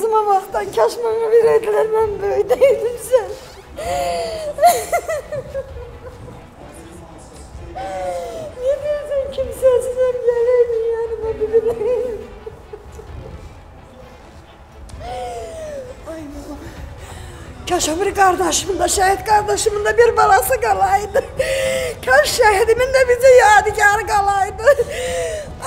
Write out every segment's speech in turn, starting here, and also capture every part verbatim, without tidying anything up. kızıma baktan kaçmamı verediler, ben böyleydim sen. Niye diyorsun kimsesizler geleydin yanıma birbirine? Ay babam. Kaş öbür kardeşimin de, şehit kardeşimin de bir balası kalaydı. Kaş şehidimin de bize yadigar kalaydı.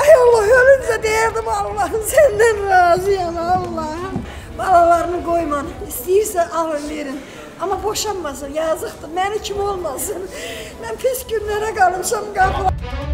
Ay Allah, ölünce derdim Allah'ım senden razıyam Allah'ım. Balalarını koyman, isteyirse alın verin. Ama boşanmasın, yazıktır, beni kim olmasın. Ben pis günlere kalmışam kapıda.